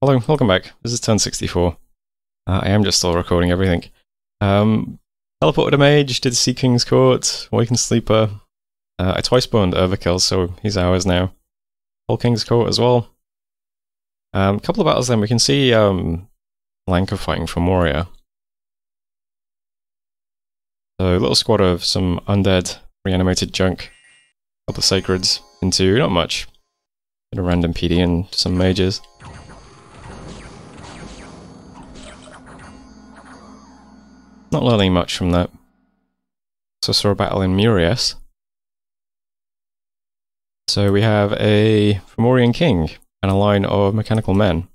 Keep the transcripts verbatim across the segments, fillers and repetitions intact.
Hello, welcome back. This is turn sixty-four. Uh, I am just still recording everything. Um, teleported a mage, did Sea King's Court, Waken Sleeper. Uh, I twice burned Irvacul, so he's ours now. Whole King's Court as well. A um, couple of battles then. We can see um, Lanker fighting Fomoria. So a little squad of some undead, reanimated junk. A couple of sacreds into not much. And a random P D and some mages. Not learning much from that. So I saw a battle in Murias. So we have a Fomorian king and a line of mechanical men.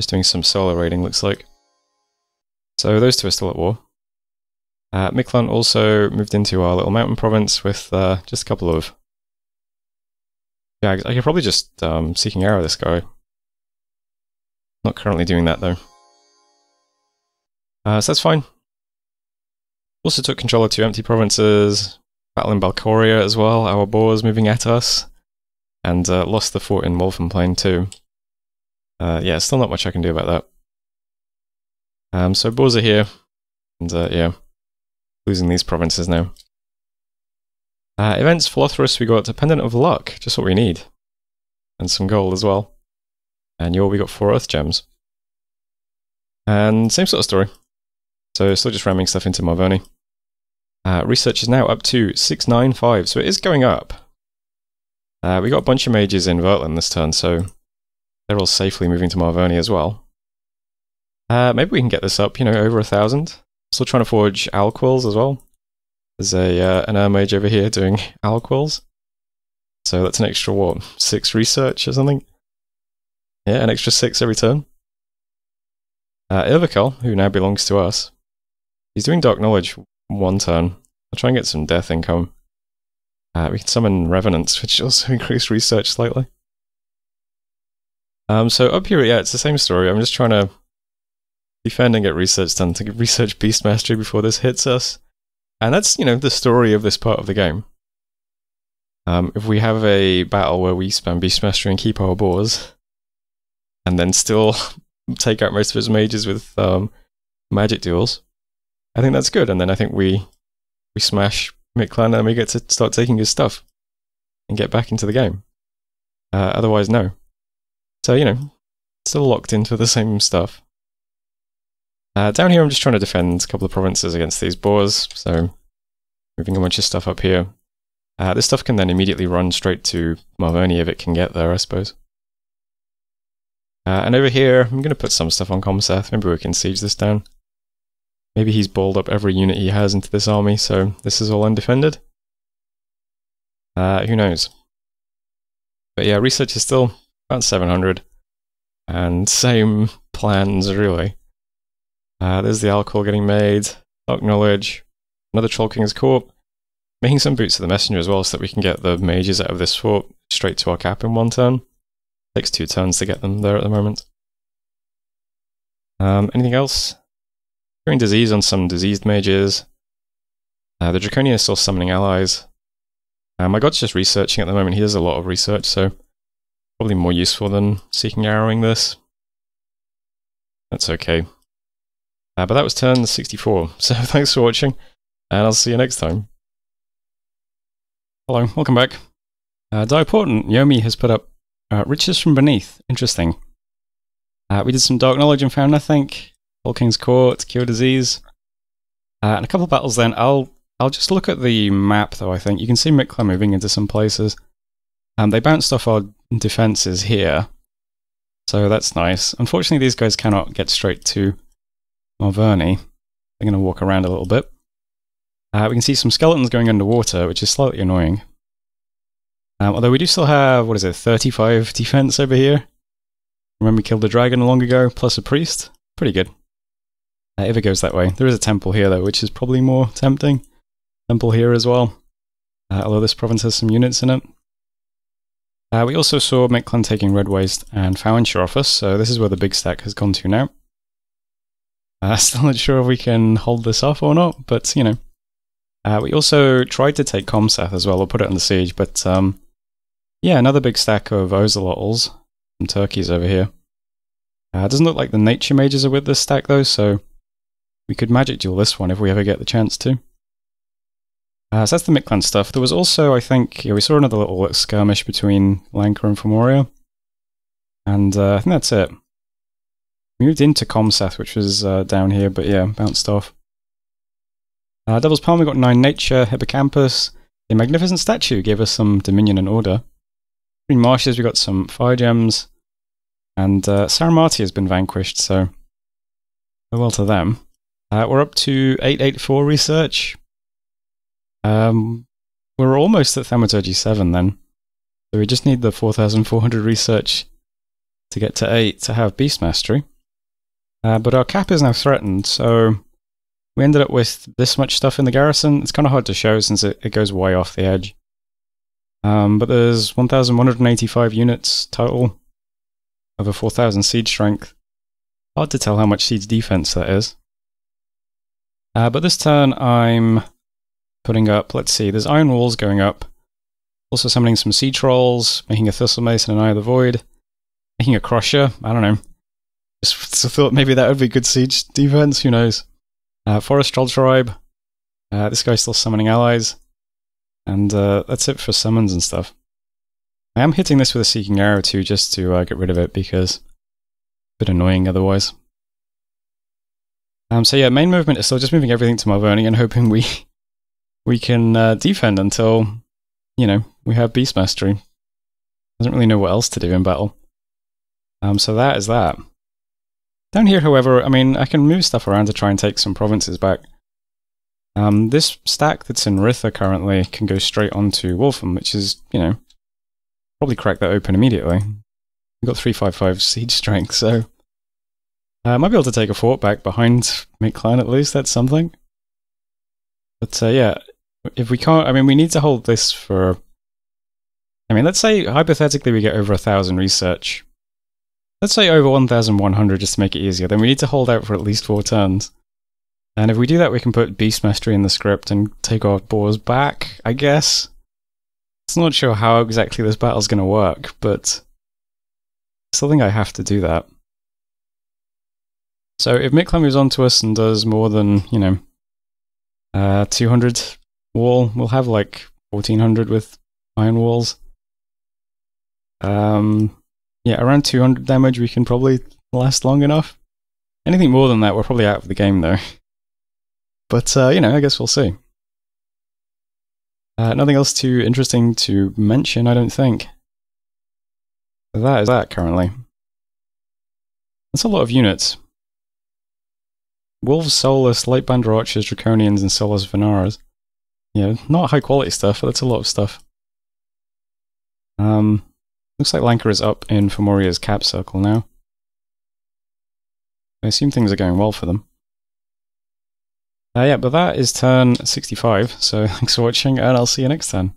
Just doing some solar raiding, looks like. So those two are still at war. Uh, Mictlan also moved into our little mountain province with uh, just a couple of jags. I could probably just um, Seeking Arrow this guy. Not currently doing that though. Uh, so that's fine. Also took control of two empty provinces, battle in Balkoria as well, our boars moving at us, and uh, lost the fort in Wolfenplain too. Uh, yeah, still not much I can do about that. Um, so boars are here, and uh, yeah, losing these provinces now. Uh, events, Philothorus, we got a Pendant of Luck, just what we need, and some gold as well. And Yomi, we got four Earth Gems. And same sort of story. So still just ramming stuff into Marverni. Uh, research is now up to six ninety-five, so it is going up. Uh, we got a bunch of mages in Vertland this turn, so they're all safely moving to Marverni as well. Uh, maybe we can get this up, you know, over a thousand. Still trying to forge Alquils as well. There's a uh, an Ermage over here doing Alquils. So that's an extra, what, six research or something? Yeah, an extra six every turn. Uh, Irvacul, who now belongs to us, he's doing Dark Knowledge one turn. I'll try and get some death income. Uh, we can summon Revenants, which also increased research slightly. Um, so up here, yeah, it's the same story. I'm just trying to defend and get research done to get research Beast Mastery before this hits us. And that's, you know, the story of this part of the game. Um, if we have a battle where we spam Beast Mastery and keep our boars, and then still take out most of his mages with um, magic duels, I think that's good, and then I think we we smash Mictlan and we get to start taking his stuff and get back into the game. Uh, otherwise, no. So, you know, still locked into the same stuff. Uh, down here I'm just trying to defend a couple of provinces against these boars, so moving a bunch of stuff up here. Uh, this stuff can then immediately run straight to Marverni if it can get there, I suppose. Uh, and over here, I'm going to put some stuff on Comseth. Maybe we can siege this down. Maybe he's balled up every unit he has into this army, so this is all undefended. Uh, who knows? But yeah, research is still about seven hundred. And same plans, really. Uh, there's the Alquil getting made. Dark Knowledge. Another Troll King's Court. Making some boots of the Messenger as well, so that we can get the mages out of this fort straight to our cap in one turn. Takes two turns to get them there at the moment. Um, anything else? Curing disease on some diseased mages. Uh, the Draconia is still summoning allies. Uh, my god's just researching at the moment. He does a lot of research, so probably more useful than Seeking Arrowing this. That's okay. Uh, but that was turn sixty-four, so thanks for watching, and I'll see you next time. Hello, welcome back. Uh, Diportant Yomi has put up Uh, Riches from Beneath. Interesting. Uh, we did some Dark Knowledge and found nothing. All King's Court, Cure Disease. Uh, and a couple of battles then. I'll I'll just look at the map though, I think. You can see Mictlan moving into some places. Um, they bounced off our defences here. So that's nice. Unfortunately these guys cannot get straight to Marverni. They're going to walk around a little bit. Uh, we can see some skeletons going underwater, which is slightly annoying. Um, although we do still have, what is it, thirty-five defense over here. Remember we killed the dragon long ago, plus a priest. Pretty good. Uh, if it goes that way. There is a temple here though, which is probably more tempting. Temple here as well. Uh, although this province has some units in it. Uh, we also saw Mictlan taking Red Waste and Fowenshire off us, so this is where the big stack has gone to now. Uh, still not sure if we can hold this off or not, but you know. Uh, we also tried to take Comseth as well, we'll put it under siege, but um, yeah, another big stack of Ozolotls, some turkeys over here. Uh, it doesn't look like the nature mages are with this stack though, so we could magic duel this one if we ever get the chance to. Uh, so that's the Mictlan stuff. There was also, I think, yeah, we saw another little skirmish between Lanka and Fomoria. And uh, I think that's it. We moved into Comseth, which was uh, down here, but yeah, bounced off. Uh, Devil's Palm, we got nine Nature, Hippocampus. The Magnificent Statue gave us some Dominion and Order. Green Marshes, we got some Fire Gems. And uh, Saramati has been vanquished, so farewell to them. Uh, we're up to eight eighty-four research. Um, we're almost at Thaumaturgy seven then, so we just need the four thousand four hundred research to get to eight to have Beast Mastery. Uh, but our cap is now threatened, so we ended up with this much stuff in the garrison. It's kind of hard to show since it, it goes way off the edge. Um, but there's one thousand one hundred eighty-five units total, over four thousand siege strength. Hard to tell how much siege defense that is. Uh, but this turn I'm putting up, let's see, there's Iron Walls going up, also summoning some Sea Trolls, making a Thistle Mace and an Eye of the Void, making a Crusher, I don't know, just thought maybe that would be good siege defense, who knows. Uh, Forest Troll Tribe, uh, this guy's still summoning allies, and uh, that's it for summons and stuff. I am hitting this with a Seeking Arrow too, just to uh, get rid of it, because it's a bit annoying otherwise. Um, so yeah, main movement is still just moving everything to Marverni and hoping we we can uh, defend until, you know, we have Beast Mastery. Doesn't really know what else to do in battle. Um, so that is that. Down here, however, I mean, I can move stuff around to try and take some provinces back. Um, this stack that's in Ritha currently can go straight onto Wolfham, which is, you know, probably crack that open immediately. We've got three fifty-five siege strength, so I uh, might be able to take a fort back behind Mictlan at least, that's something. But uh, yeah, if we can't, I mean, we need to hold this for, I mean, let's say hypothetically we get over a thousand research. Let's say over one thousand one hundred just to make it easier, then we need to hold out for at least four turns. And if we do that, we can put Beast Mastery in the script and take our boars back, I guess. I'm not sure how exactly this battle's going to work, but I still think I have to do that. So if Mictlan moves on to us and does more than, you know, uh, two hundred wall, we'll have like fourteen hundred with Iron Walls. Um, yeah, around two hundred damage we can probably last long enough. Anything more than that, we're probably out of the game though. But, uh, you know, I guess we'll see. Uh, nothing else too interesting to mention, I don't think. That is that currently. That's a lot of units. Wolves, Solus, Light Bandar Archers, Draconians, and Solus Venaras. Yeah, not high quality stuff, but that's a lot of stuff. Um, looks like Lanker is up in Fomoria's cap circle now. I assume things are going well for them. Uh, yeah, but that is turn sixty-five, so thanks for watching, and I'll see you next time.